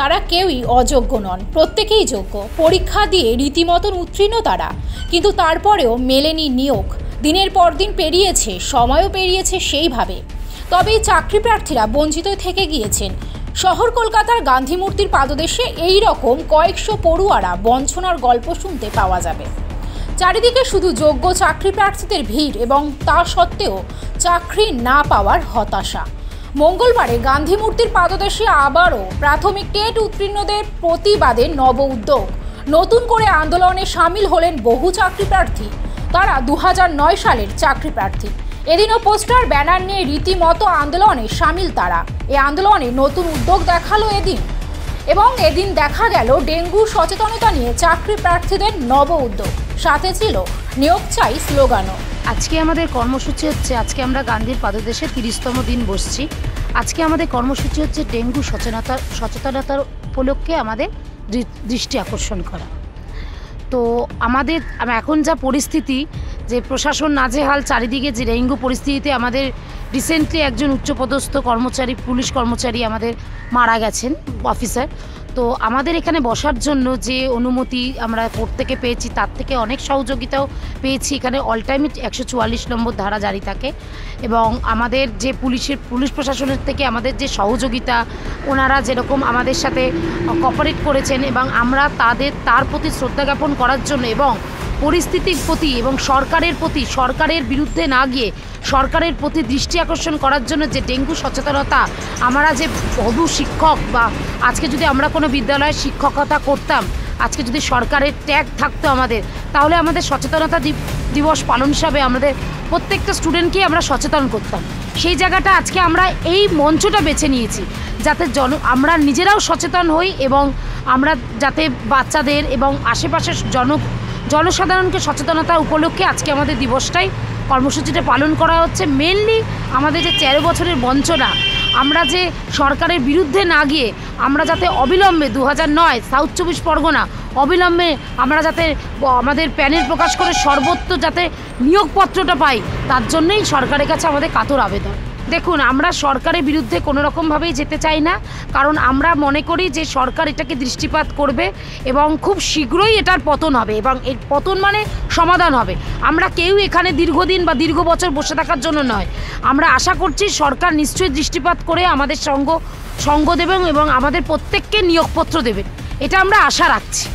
তারা কেউই অযোগ্য নন, প্রত্যেকেই যোগ্য। পরীক্ষা দিয়ে রীতিমতন উত্তীর্ণ তারা, কিন্তু তারপরেও মেলেনি নিয়োগ। দিনের পর দিন পেরিয়েছে, সময়ও পেরিয়েছে সেইভাবে। তবে এই চাকরি প্রার্থীরা বঞ্চিত থেকে গিয়েছেন। শহর কলকাতার গান্ধীমূর্তির পাদদেশে এই রকম কয়েকশো পড়ুয়ারা বঞ্চনার গল্প শুনতে পাওয়া যাবে। চারিদিকে শুধু যোগ্য চাকরি প্রার্থীদের ভিড় এবং তা সত্ত্বেও চাকরি না পাওয়ার হতাশা। মঙ্গলবারে গান্ধীমূর্তির পাদদেশে আবারও প্রাথমিক টেট উত্তীর্ণদের প্রতিবাদে নব উদ্যোগ। নতুন করে আন্দোলনে সামিল হলেন বহু চাকরি প্রার্থী। তারা 2009 সালের চাকরি প্রার্থী। এদিনও পোস্টার ব্যানার নিয়ে রীতিমতো আন্দোলনে সামিল তারা। এই আন্দোলনে নতুন উদ্যোগ দেখালো এদিন, এবং এদিন দেখা গেল ডেঙ্গু সচেতনতা নিয়ে চাকরি প্রার্থীদের নব উদ্যোগ, সাথে ছিল নিয়োগ চাই স্লোগানও। আজকে আমাদের কর্মসূচি হচ্ছে, আজকে আমরা গান্ধীর পাদদেশে 30তম দিন বসছি। আজকে আমাদের কর্মসূচি হচ্ছে ডেঙ্গু সচেতনতার উপলক্ষে আমাদের দৃষ্টি আকর্ষণ করা। তো আমাদের এখন যা পরিস্থিতি, যে প্রশাসন নাজেহাল, চারিদিকে যে ডেঙ্গু পরিস্থিতিতে আমাদের রিসেন্টলি একজন উচ্চপদস্থ কর্মচারী, পুলিশ কর্মচারী আমাদের মারা গেছেন, অফিসার। তো আমাদের এখানে বসার জন্য যে অনুমতি আমরা কোর্ট থেকে পেয়েছি, তার থেকে অনেক সহযোগিতাও পেয়েছি। এখানে অলটাইমে 144 নম্বর ধারা জারি থাকে, এবং আমাদের যে পুলিশ প্রশাসনের থেকে আমাদের যে সহযোগিতা, ওনারা যেরকম আমাদের সাথে কোঅপারেট করেছেন, এবং আমরা তার প্রতি শ্রদ্ধা জ্ঞাপন করার জন্য এবং পরিস্থিতির প্রতি এবং সরকারের বিরুদ্ধে না গিয়ে সরকারের প্রতি দৃষ্টি আকর্ষণ করার জন্য যে ডেঙ্গু সচেতনতা, আমরা যে বহু শিক্ষক, বা আজকে যদি আমরা কোনো বিদ্যালয়ে শিক্ষকতা করতাম, আজকে যদি সরকারের ট্যাগ থাকতো আমাদের, তাহলে আমাদের সচেতনতা দিবস পালন হিসাবে আমাদের প্রত্যেকটা স্টুডেন্টকেই আমরা সচেতন করতাম। সেই জায়গাটা আজকে আমরা এই মঞ্চটা বেছে নিয়েছি, যাতে আমরা নিজেরাও সচেতন হই, এবং আমরা যাতে বাচ্চাদের এবং আশেপাশের জনসাধারণকে সচেতনতা উপলক্ষে আজকে আমাদের দিবসটাই কর্মসূচিটা পালন করা হচ্ছে। মেনলি আমাদের যে 13 বছরের বঞ্চনা, আমরা যে সরকারের বিরুদ্ধে না গিয়ে আমরা যাতে অবিলম্বে 2009 সাউথ 24 পরগনা অবিলম্বে আমরা যাতে আমাদের প্যানেল প্রকাশ করে সর্বত্র যাতে নিয়োগপত্রটা পাই, তার জন্যই সরকারের কাছে আমাদের কাতর আবেদন। দেখুন, আমরা সরকারের বিরুদ্ধে কোনো রকমভাবেই যেতে চাই না, কারণ আমরা মনে করি যে সরকার এটাকে দৃষ্টিপাত করবে এবং খুব শীঘ্রই এটার পতন হবে, এবং এর পতন মানে সমাধান হবে। আমরা কেউ এখানে দীর্ঘদিন বা দীর্ঘ বছর বসে থাকার জন্য নয়, আমরা আশা করছি সরকার নিশ্চয়ই দৃষ্টিপাত করে আমাদের সঙ্গ দেবেন এবং আমাদের প্রত্যেককে নিয়োগপত্র দেবেন, এটা আমরা আশা রাখছি।